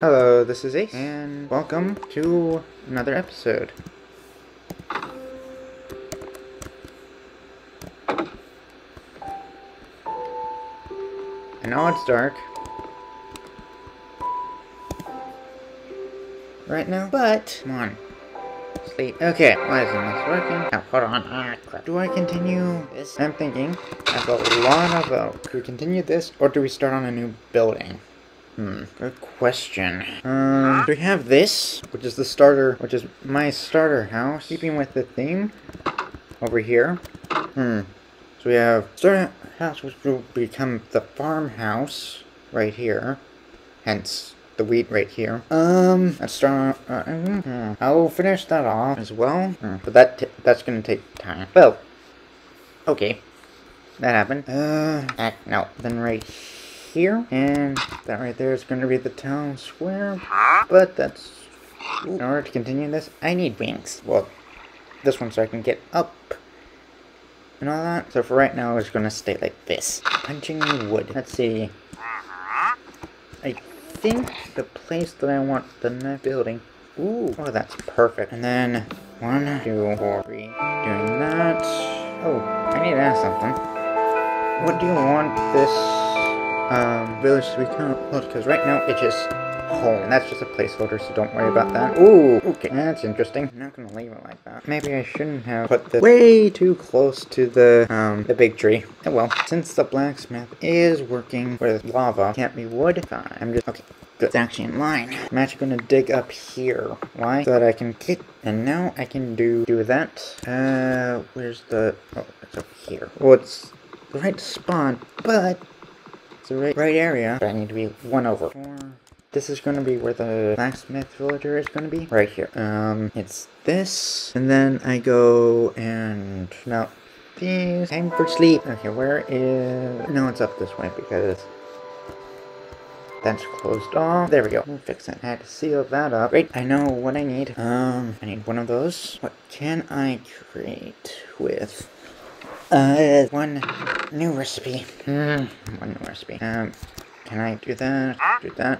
Hello, this is Ace, and welcome to another episode. I know it's dark right now, but come on, sleep. Okay, why isn't this working? Now, hold on, crap. Do I continue this? I'm thinking, I have a lot of votes. Do we continue this, or do we start on a new building? Good question. Do we have this? Which is the starter, which is my starter house. Keeping with the theme over here. So we have starter house, which will become the farmhouse right here. Hence the wheat right here. Let's start. I will finish that off as well. But that's gonna take time. Well, okay, that happened. No. Then right here. And that right there is going to be the town square, but that's, in order to continue this, I need wings. Well, this one so I can get up and all that. So for right now, it's going to stay like this. Punching wood. Let's see. I think the place that I want the next building. Ooh, oh, that's perfect. And then 1, 2, 4, 3. Doing that. Oh, I need to ask something. What do you want this village to become? Well, because right now it's just home, and that's just a placeholder, so don't worry about that. Ooh, okay, that's interesting. I'm not gonna leave it like that. Maybe I shouldn't have put this way too close to the big tree. Oh well, since the blacksmith is working with lava, can't be wood. I'm just okay. Good. It's actually in line. I'm actually gonna dig up here. Why? So that I can get, and now I can do that. Where's the? Oh, it's over here. Well, it's the right spawn, but. The right area, but I need to be one over. This is going to be where the blacksmith villager is going to be, right here. It's this, and then I go and now these. Time for sleep. Okay, where is? No, it's up this way because that's closed off. There we go. We'll fix it. I had to seal that up. Great. I know what I need. I need one of those. What can I create with? One new recipe. One new recipe. Can I do that? Do that.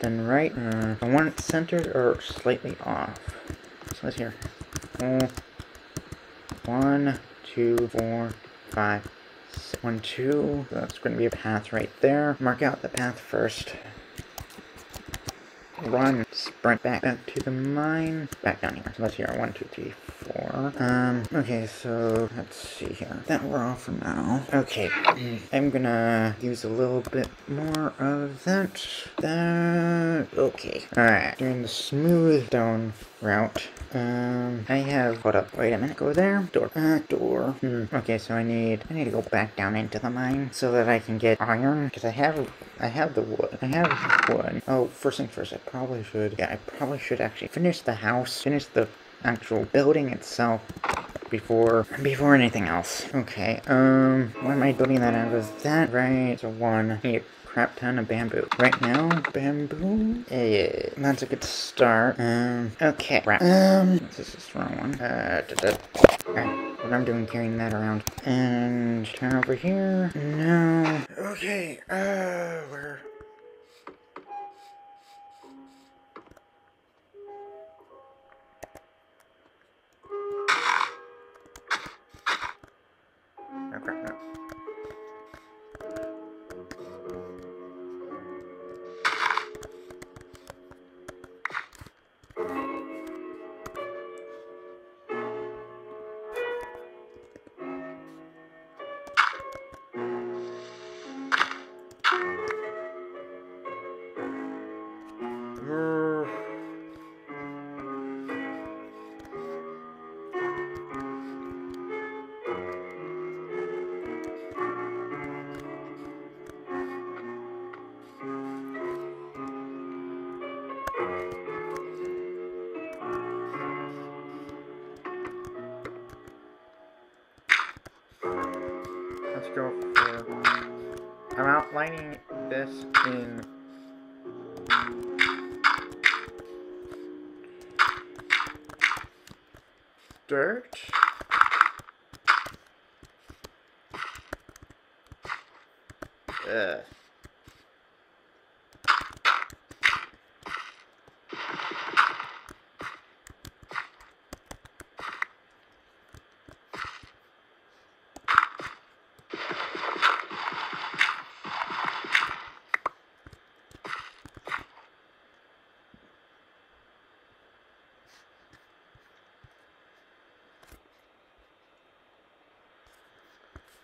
Then right. I want it centered or slightly off. So let's hear. 1, 2, 4, 5, 6. 1, 2. That's going to be a path right there. Mark out the path first. Run. Sprint back to the mine. Back down here. So let's hear. 1, 2, 3, 4. Okay, so let's see here. That we're off for now. Okay. I'm gonna use a little bit more of that. Okay. Alright. Doing the smooth down route. I have hold up. Wait a minute. Go there. Door. Door. Okay, so I need to go back down into the mine so that I can get iron. Because I have the wood. I have wood. Oh, first thing first, I probably should actually finish the house, finish the actual building itself before anything else. Okay, why am I building that out of that? Right, so one, need a crap ton of bamboo. Right now, bamboo? Yeah, that's a good start. Okay, crap. This is the wrong one. Alright, what I'm doing, carrying that around. And turn over here. No. Okay, where? I'm outlining this in dirt.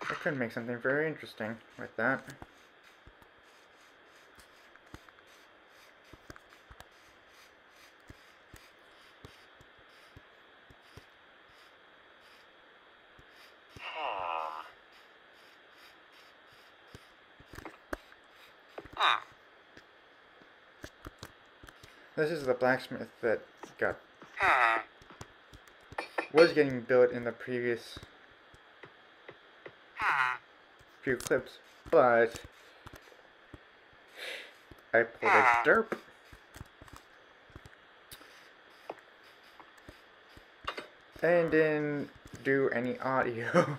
I could make something very interesting with that. This is the blacksmith that was getting built in the previous few clips, but I pulled a derp. And didn't do any audio.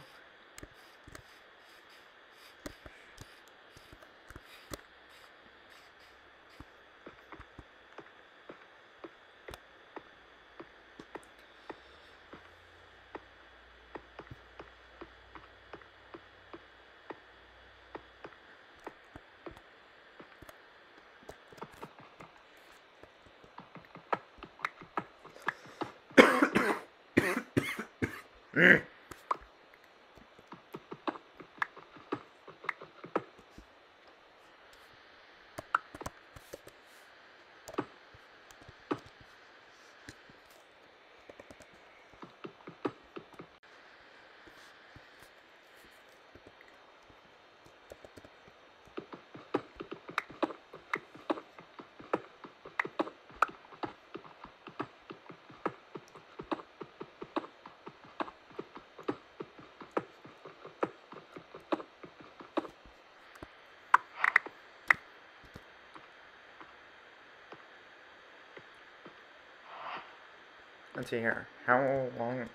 Let's see here. How long?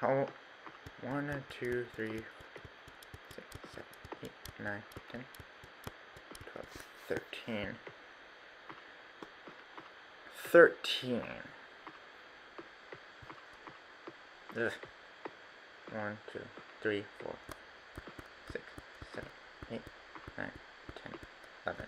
How? 1, 2, 3, 6, 7, 8, 9, 10, 12, 13. 13. Ugh. 1, 2, 3, 4, 6, 7, 8, 9, 10, 11.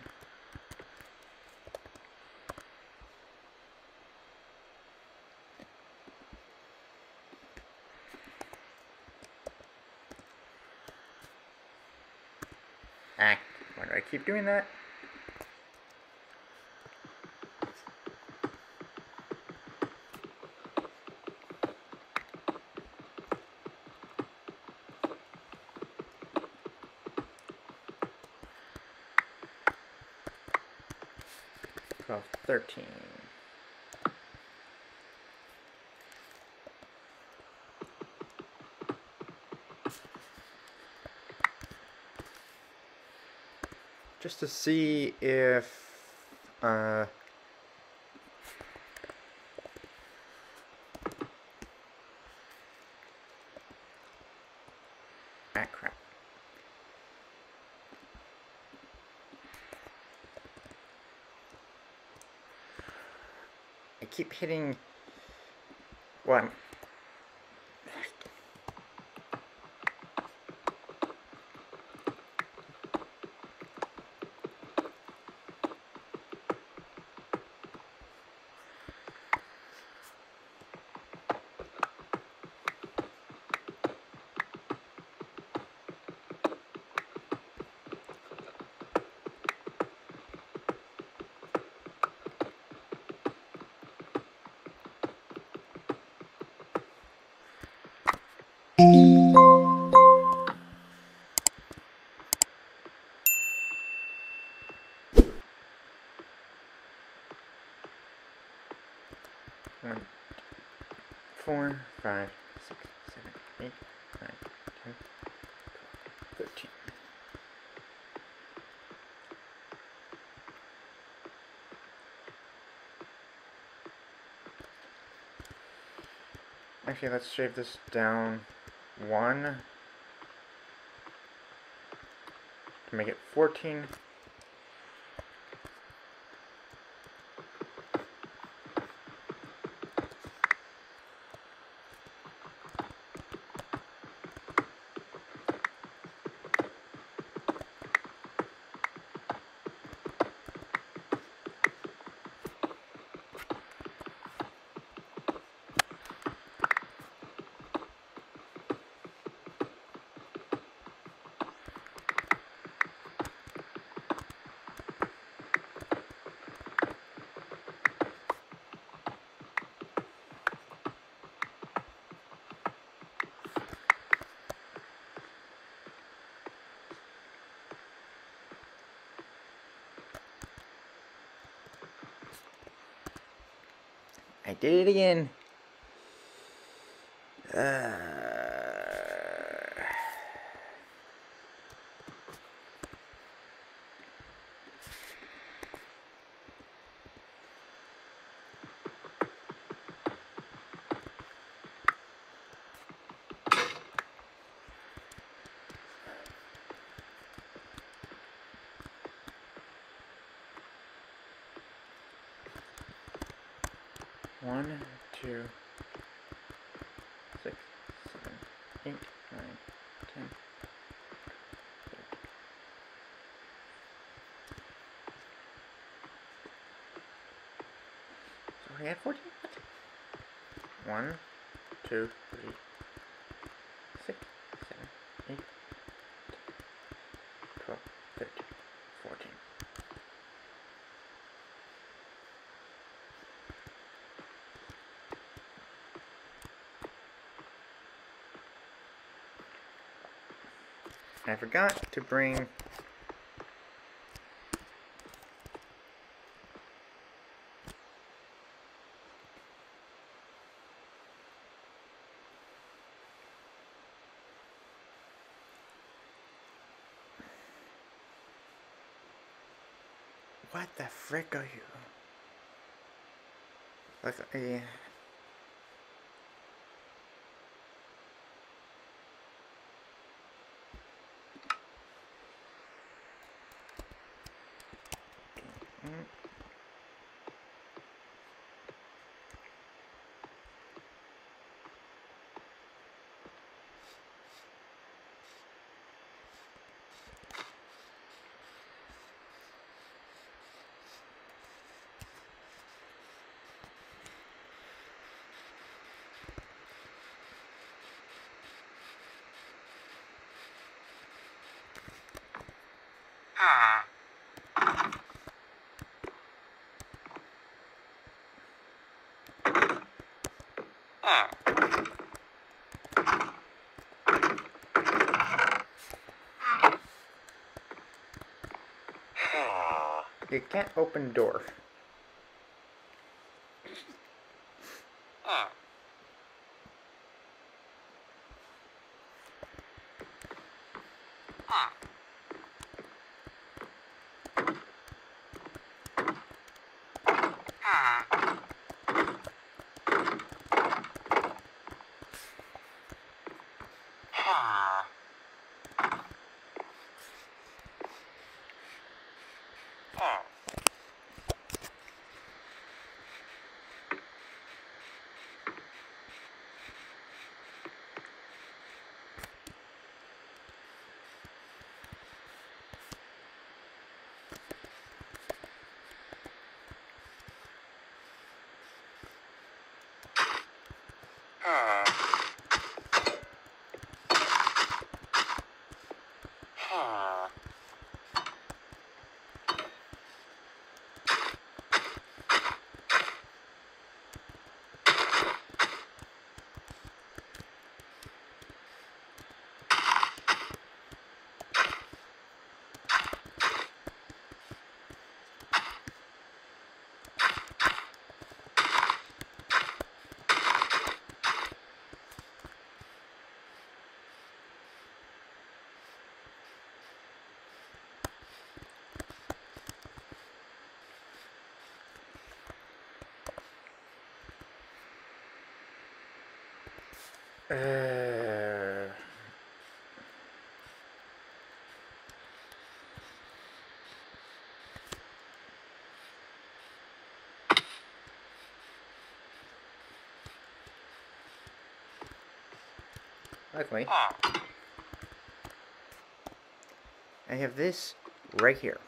Why do I keep doing that? Well, 13. Just to see if crap. I keep hitting one. One, 4, 5, 6, 7, 8, 9, 10, 12, 13. Actually, let's shave this down 1 to make it 14. I did it again. One, two, 6, 7, 8, 9, 10. So we have 14. 1, 2, 3, 6, 7, 8, 10, 12, 13, 14. I forgot to bring what the frick are you? Look, yeah. You can't open door. Luckily, I have this right here.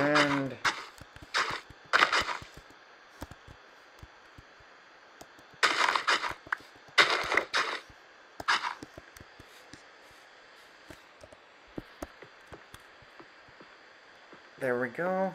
and there we go.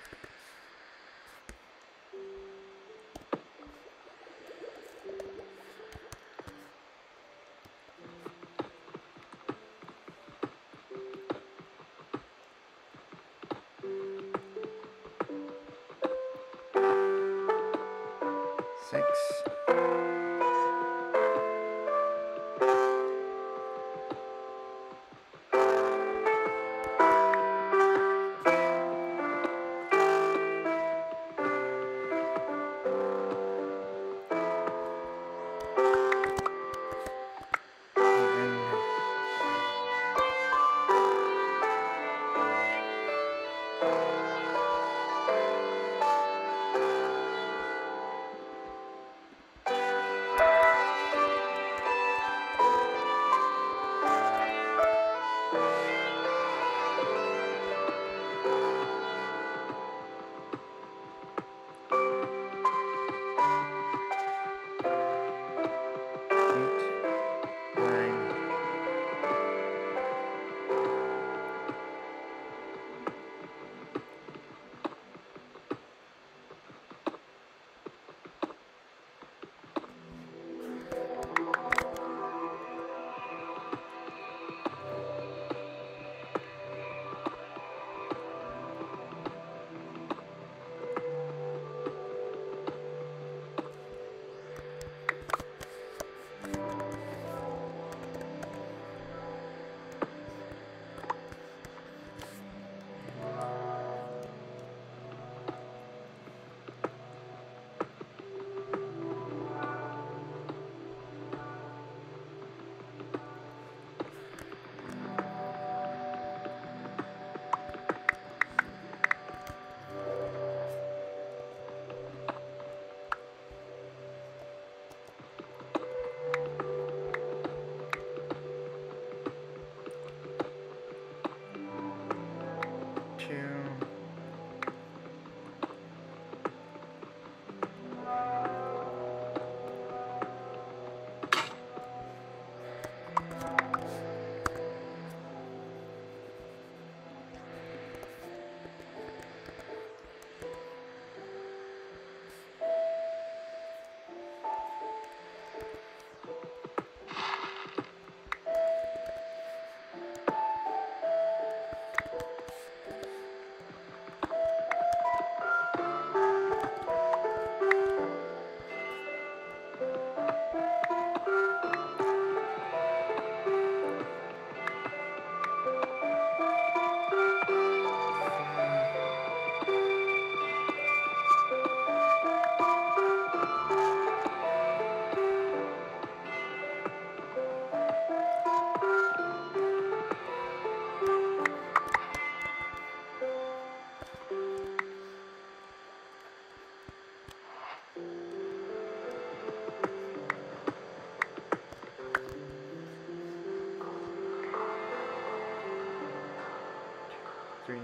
Green.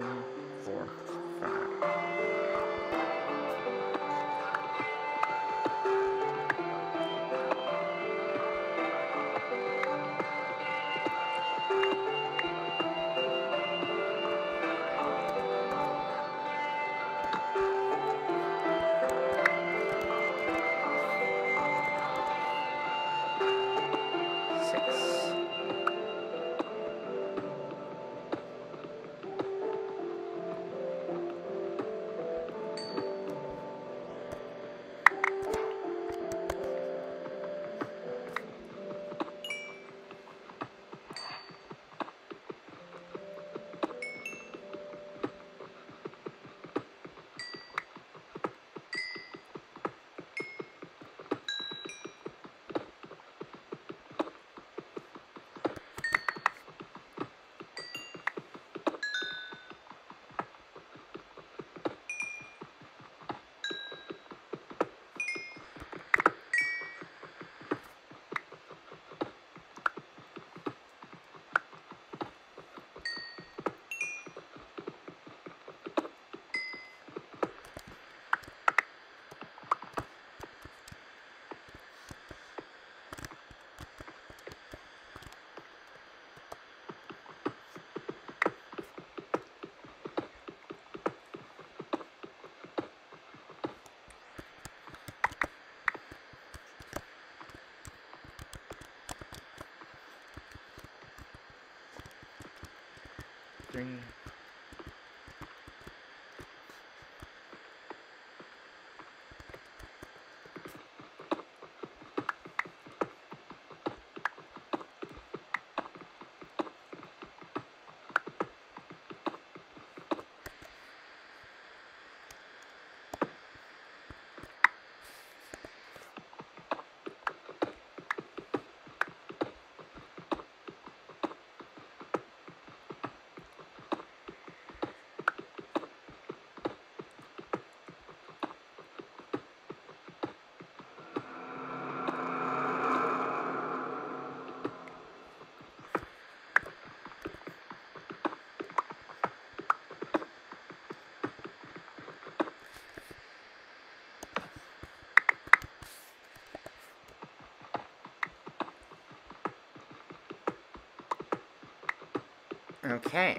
Okay.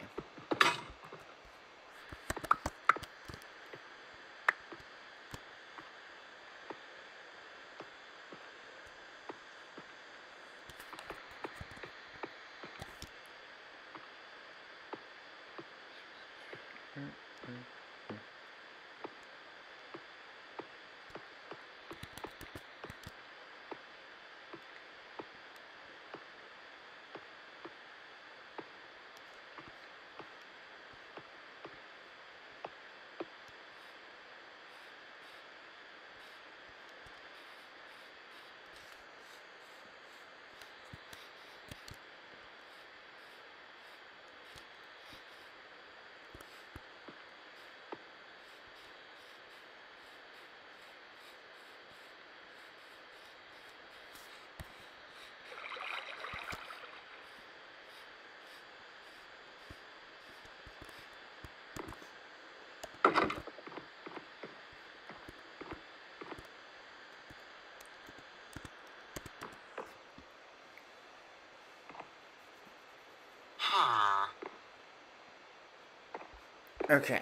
Okay.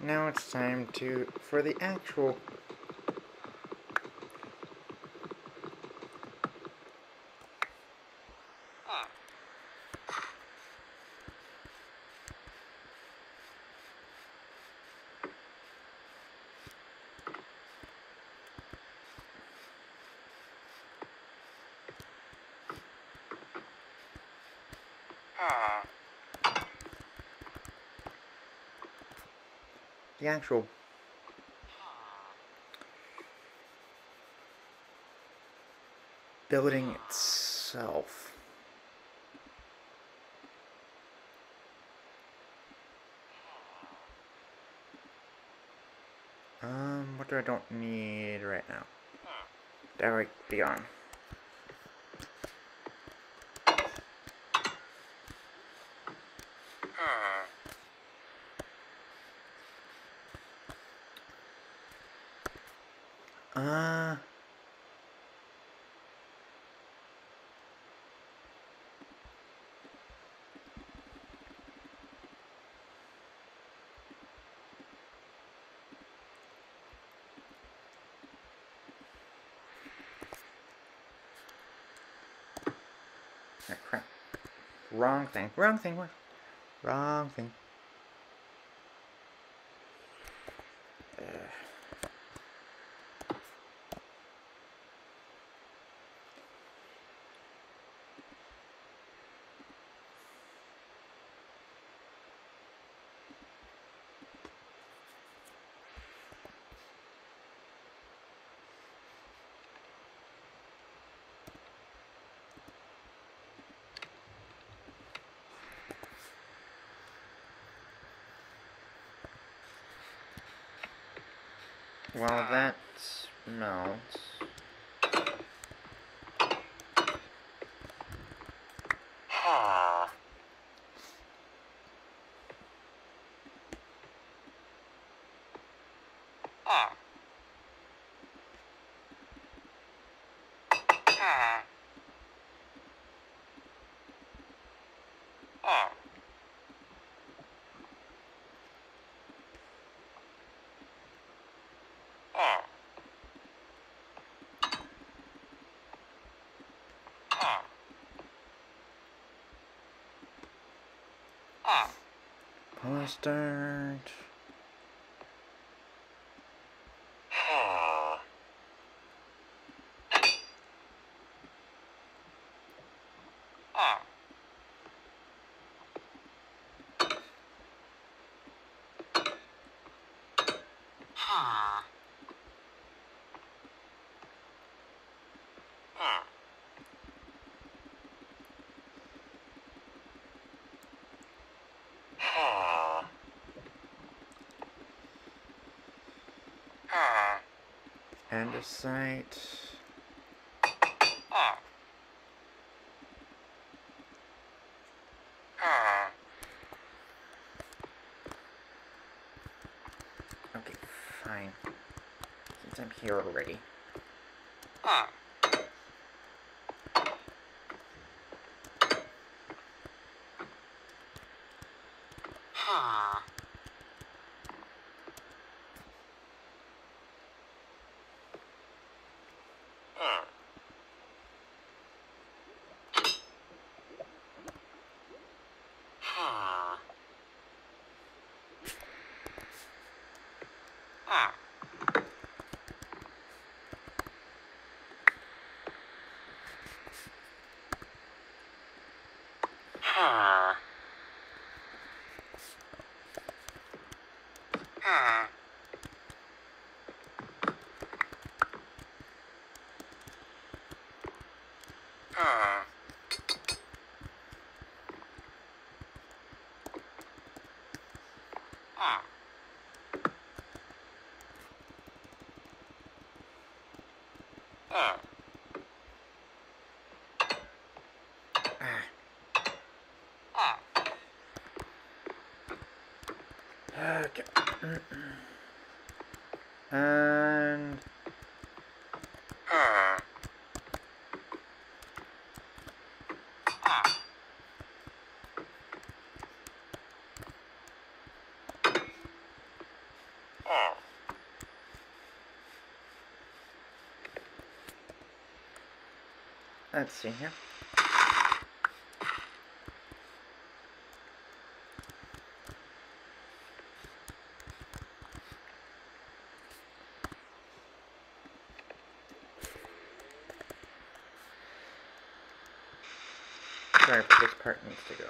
Now it's time for the actual The actual building itself. What do I don't need right now? Direct the arm. Oh, crap. Wrong thing. Wrong thing. Wrong thing. Well, that's... no. Mustard. Andesite. Okay, fine. Since I'm here already. Okay. And let's see here. where this part needs to go.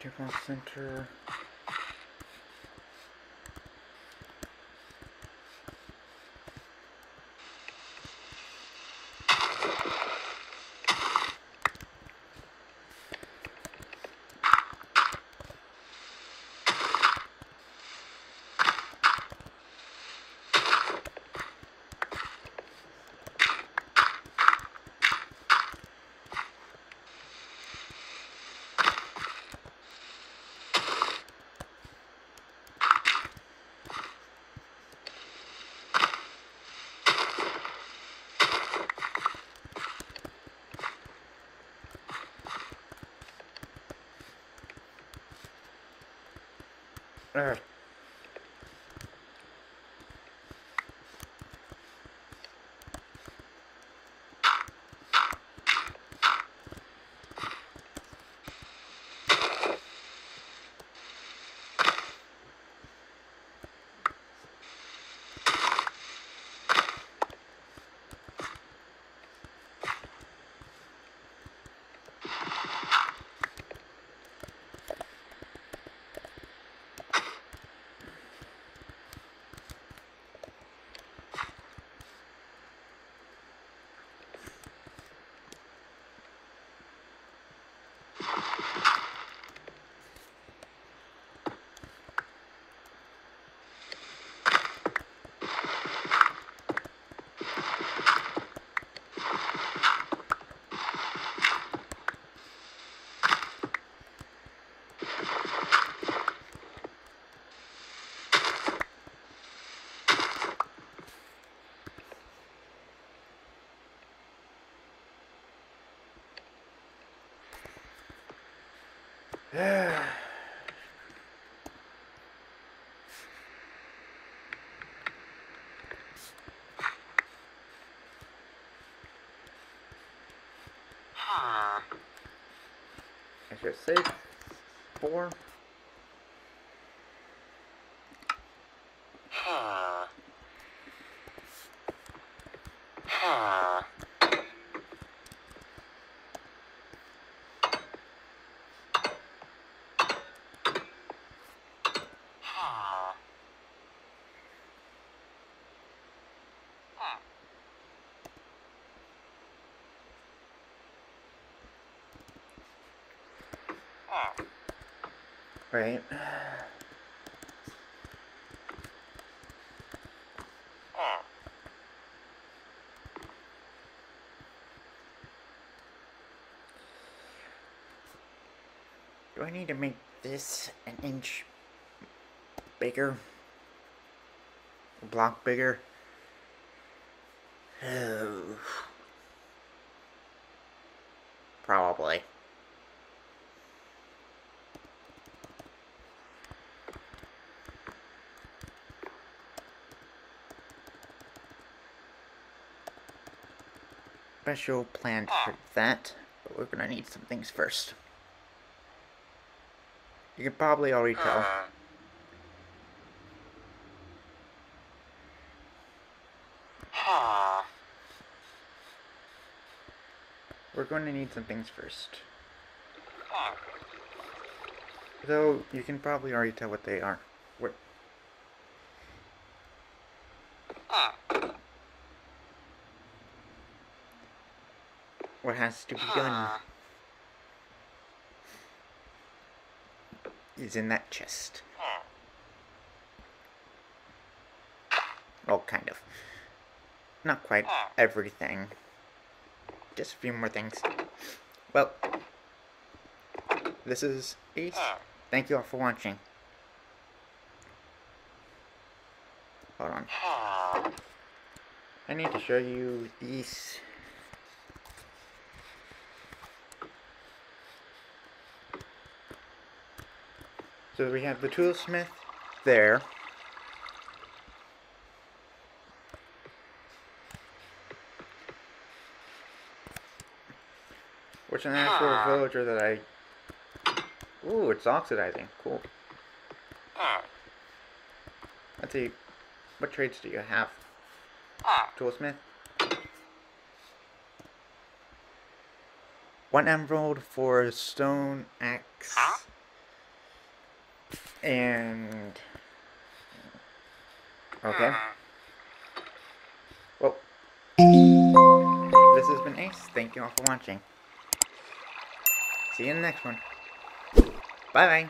Different center. Yeah. I should say 4. Right. Do I need to make this an inch bigger? A block bigger? Oh. Probably. Special plan for that, but we're gonna need some things first. You can probably already tell. We're going to need some things first. Though you can probably already tell what they are. What has to be done is in that chest. Well, kind of. Not quite everything. Just a few more things. Well, this is Ace. Thank you all for watching. Hold on. I need to show you these. So we have the toolsmith there. Which an actual villager that I... Ooh, it's oxidizing. Cool. Let's see. What trades do you have? Toolsmith. One emerald for a stone axe. And... Okay. Well, this has been Ace. Thank you all for watching. See you in the next one. Bye-bye.